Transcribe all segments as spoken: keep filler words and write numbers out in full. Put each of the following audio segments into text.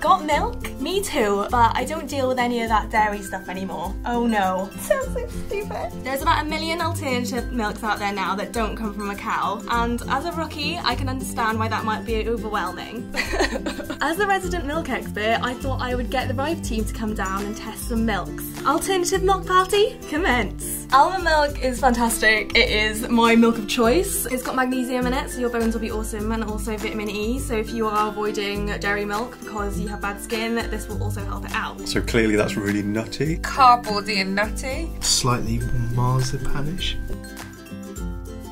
Got Milk? Me too, but I don't deal with any of that dairy stuff anymore. Oh no. Sounds so stupid. There's about a million alternative milks out there now that don't come from a cow, and as a rookie, I can understand why that might be overwhelming. As a resident milk expert, I thought I would get the Rife team to come down and test some milks. Alternative milk party, commence. Almond milk is fantastic. It is my milk of choice. It's got magnesium in it, so your bones will be awesome, and also vitamin E, so if you are avoiding dairy milk because you have bad skin, this will also help it out. So clearly that's really nutty. Cardboardy and nutty. Slightly marzipanish.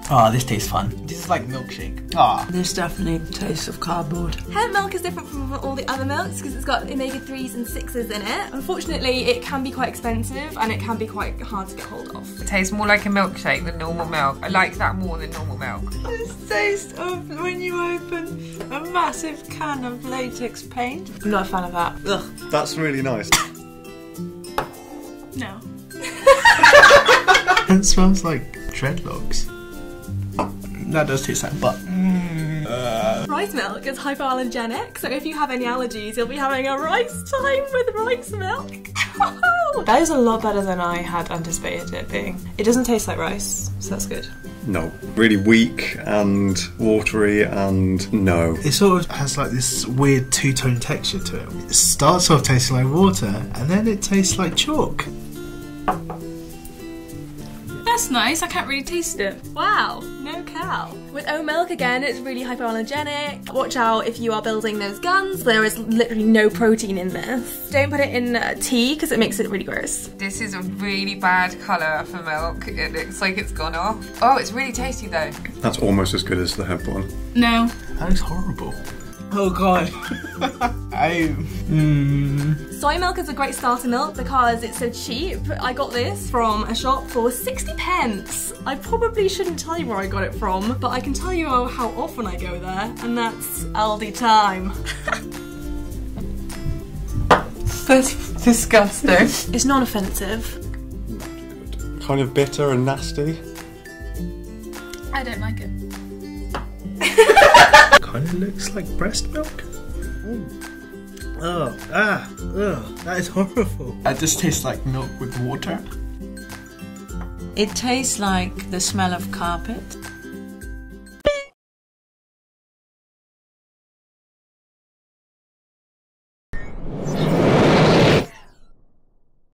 Ah, oh, this tastes fun. This is like milkshake. Ah, oh. This definitely tastes of cardboard. Hemp milk is different from all the other milks because it's got omega threes and sixes in it. Unfortunately, it can be quite expensive and it can be quite hard to get hold of. It tastes more like a milkshake than normal milk. I like that more than normal milk. This taste of when you open a massive can of latex paint. I'm not a fan of that. Ugh. That's really nice. No. It smells like dreadlocks. That does taste like butt. Mm. Uh. Rice milk is hypoallergenic, so if you have any allergies, you'll be having a rice time with rice milk. That is a lot better than I had anticipated it being. It doesn't taste like rice, so that's good. No. Really weak and watery and no. It sort of has like this weird two-tone texture to it. It starts off tasting like water, and then it tastes like chalk. That's nice, I can't really taste it. Wow, no cow. With oat milk again, it's really hypoallergenic. Watch out if you are building those guns. There is literally no protein in this. Don't put it in uh, tea because it makes it really gross. This is a really bad colour for milk. It looks like it's gone off. Oh, it's really tasty though. That's almost as good as the hemp one. No. That is horrible. Oh god. I... Mm. Soy milk is a great starter milk because it's so cheap. I got this from a shop for sixty pence. I probably shouldn't tell you where I got it from, but I can tell you how often I go there, and that's Aldi time. That's disgusting. It's non-offensive. Kind of bitter and nasty. I don't like it. Kind of looks like breast milk. Ooh. Oh, ah, ugh, that is horrible. That just tastes like milk with water. It tastes like the smell of carpet.